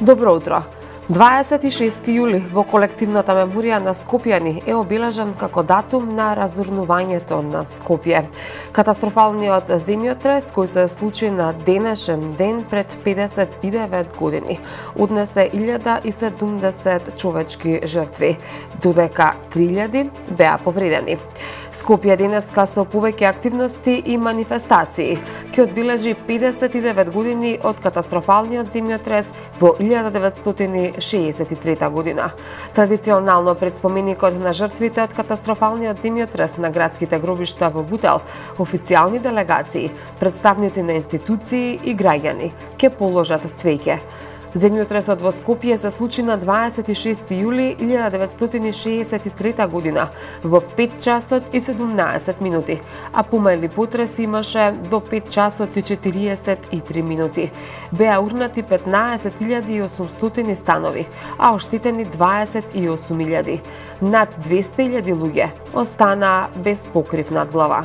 Добро утро. 26. јули во колективната меморија на Скопјани е обележан како датум на разурнувањето на Скопје. Катастрофалниот земјотрес кој се случи на денешен ден пред 59 години однесе 1070 човечки жртви, додека 3000 беа повредени. Скопје денеска со повеќе активности и манифестации ќе одбележи 59 години од катастрофалниот земјотрес во 1963 година. Традиционално пред споменикот на жртвите од катастрофалниот земјотрес на градските гробишта во Бутел, официјални делегации, представници на институции и граѓани ќе положат цвеќе. Земјотресот во Скопје се случи на 26. јули 1963 година во 5 часот и 17 минути, а помали потрес имаше до 5 часот и 43 минути. Беа урнати 15.800 станови, а оштетени 28.000. Над 200.000 луѓе останаа без покрив над глава.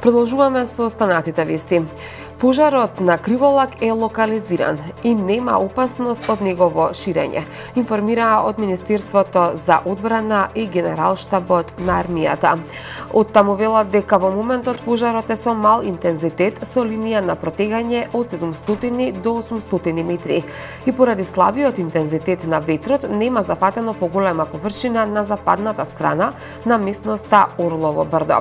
Продолжуваме со останатите вести. Пожарот на Криволак е локализиран и нема опасност од негово ширење, информираа од Министерството за одбрана и Генералштабот на армијата. Оттаму велат дека во моментот пожарот е со мал интензитет со линија на протегање од 700 до 800 метри и поради слабиот интензитет на ветрот нема зафатено поголема површина на западната страна на местноста Орлово брдо.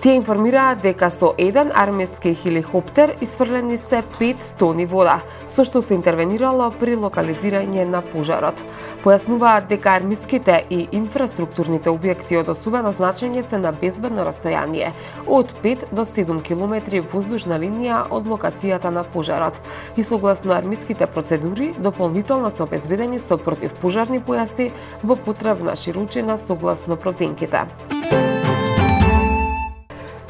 Тие информираа дека со еден армиски хеликоптер исфрлени се 5 тони вода, со што се интервенирало при локализирање на пожарот. Појаснуваат дека армиските и инфраструктурните објекти од особено значење се на безбедно расстојание од 5 до 7 километри воздушна линија од локацијата на пожарот. И согласно армиските процедури, дополнително се обезбедени со противпожарни појаси во потребна широчина согласно проценките.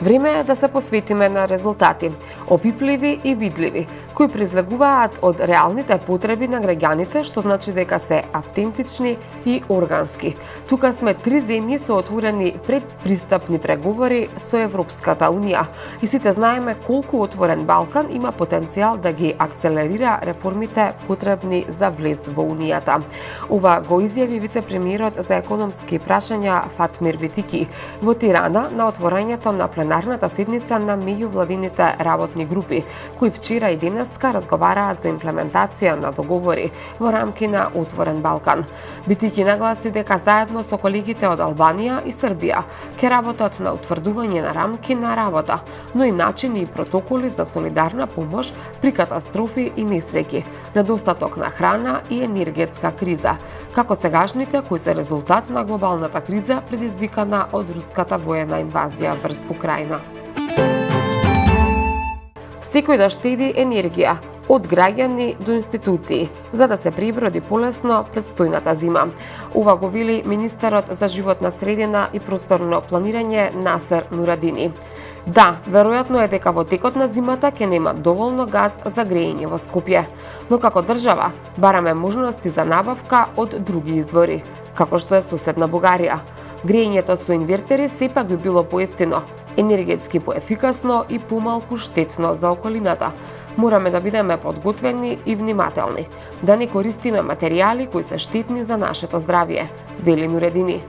Време е да се посветиме на резултати, опипливи и видливи, кои произлегуваат од реалните потреби на граѓаните, што значи дека се автентични и органски. Тука сме три земји со отворени предпристапни преговори со Европската Унија и сите знаеме колку Отворен Балкан има потенцијал да ги акцелерира реформите потребни за влез во Унијата. Ова го изјави вице-премиерот за економски прашања Фатмир Битики во Тирана на отворањето на пленарната седница на меѓувладините работни групи, кои вчера и денеска разговараат за имплементација на договори во рамки на Отворен Балкан. Битики нагласи дека заедно со колегите од Албанија и Србија ќе работат на утврдување на рамки на работа, но и начини и протоколи за солидарна помош при катастрофи и несреќи, недостаток на храна и енергетска криза, како сегашните кои се резултат на глобалната криза предизвикана од руската воена инвазија врз Украина. Секој да штеди енергија, од граѓани до институции, за да се преброди полесно предстојната зима. Ова го вели министерот за животна средина и просторно планирање Насер Нурадини. Да, веројатно е дека во текот на зимата ќе нема доволно газ за грејење во Скопје, но како држава бараме можности за набавка од други извори, како што е соседна Бугарија. Грејењето со инвертери сепак би било поевтино, енергетски поефикасно и помалку штетно за околината. Мораме да бидеме подготвени и внимателни, да не користиме материјали кои се штетни за нашето здравје, вели Нуредини.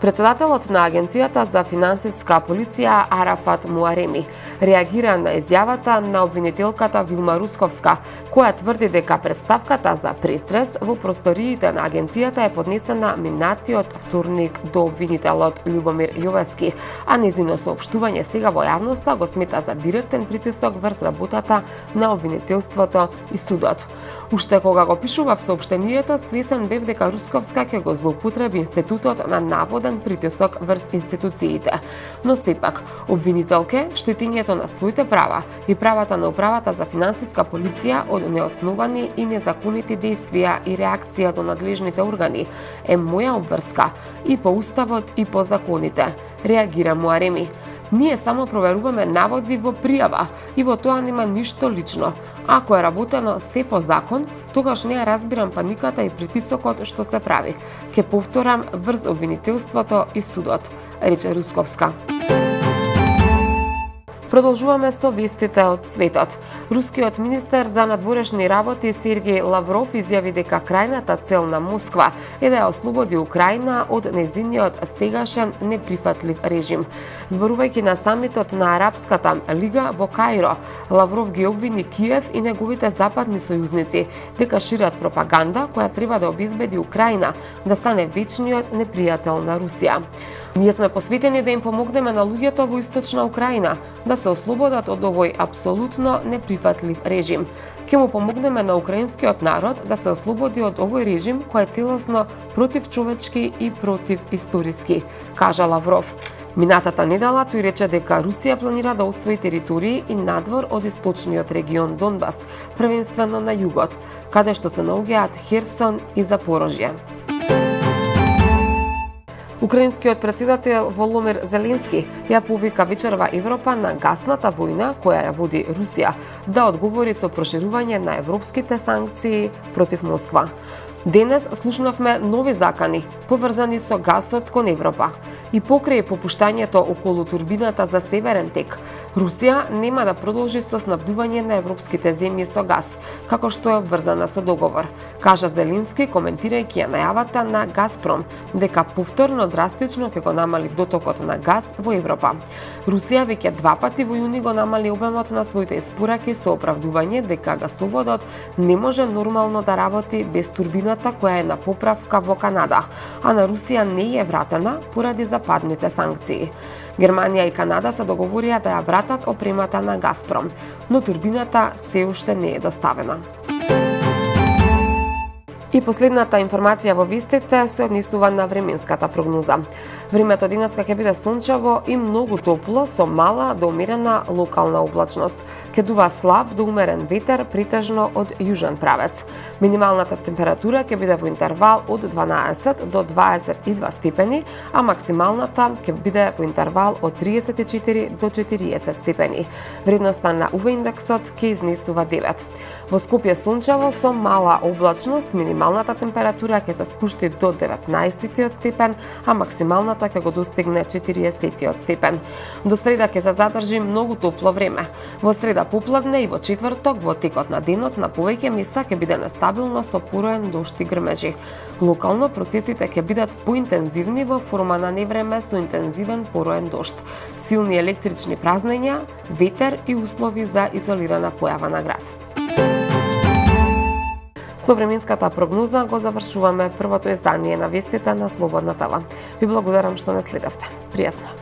Председателот на Агенцијата за финансиска полиција Арафат Муареми реагира на изјавата на обвинителката Вилма Русковска, која тврди дека представката за престрес во просториите на Агенцијата е поднесена минатиот вторник до обвинителот Любомир Јовески, а незино соопштување сега во јавноста го смета за директен притисок врз работата на обвинителството и судот. Уште кога го пишував соопштението, свесен бев дека Русковска ќе го злоупотреби институтот на наводен притисок врз институциите, но сепак обвинителке штетењето на своите права и правата на управата за финансиска полиција од неосновани и незаконити действија и реакција до надлежните органи е моја обврска и по уставот и по законите, реагира Муареми. Ние само проверуваме наводи во пријава и во тоа нема ништо лично. Ако е работено се по закон, тогаш не ја разбирам паниката и притисокот што се прави. Ке повторам врз обвинителството и судот, рече Русковска. Продолжуваме со вестите од светот. Рускиот министер за надворешни работи Сергеј Лавров изјави дека крајната цел на Москва е да ја ослободи Украина од нејзиниот сегашен неприфатлив режим. Зборувајќи на самитот на Арапската лига во Каиро, Лавров ги обвини Киев и неговите западни сојузници дека шират пропаганда која треба да обезбеди Украина да стане вечниот непријател на Русија. Ние сме посветени да им помогнеме на луѓето во Источна Украина да се ослободат од овој апсолутно неприфатлив режим. Ќе му помогнеме на украинскиот народ да се ослободи од овој режим кој е целосно против човечки и против историски, кажа Лавров. Минатата недела тој рече дека Русија планира да освои територии и надвор од источниот регион Донбас, првенствено на југот, каде што се наоѓаат Херсон и Запорожје. Украинскиот председател Воломир Зеленски ја повика вечерва Европа на гасната војна која ја води Русија да одговори со проширување на европските санкции против Москва. Денес слушнавме нови закани поврзани со гасот кон Европа и покрај попуштањето околу турбината за Северен Тек, Русија нема да продолжи со снабдување на европските земји со газ, како што е обврзана со договор, кажа Зеленски, коментирајќи ја најавата на Газпром, дека повторно драстично ќе го намали дотокот на газ во Европа. Русија веќе два пати во јуни го намали обемот на своите испораки со оправдување дека гасоводот не може нормално да работи без турбината која е на поправка во Канада, а на Русија не е вратена поради западните санкции. Германија и Канада се договорија да ја вратат опремата на Газпром, но турбината се уште не е доставена. И последната информација во вистите се однесува на временската прогноза. Времето денеска ќе биде сончево и многу топло со мала до умерена локална облачност. Ќе дува слаб до умерен ветер претежно од јужен правец. Минималната температура ќе биде во интервал од 12 до 22 степени, а максималната ќе биде во интервал од 34 до 40 степени. Вредноста на УВ индексот ќе изнесува 9. Во Скопје сончево со мала облачност, минималната температура ќе се спушти до 19 степен, а максималната ќе го достигне 40 степен. До среда ќе се задржи многу топло време. Во среда попладне и во четврток во текот на денот на повеќе места ќе биде нестабилно со пороен дошт и грмежи. Локално процесите ќе бидат поинтензивни во форма на невреме со интензивен пороен дошт, силни електрични празнења, ветер и услови за изолирана појава на град. Со временската прогноза го завршуваме првото издание на вестите на Слободна ТВ. Ви благодарам што не следевте. Пријатно!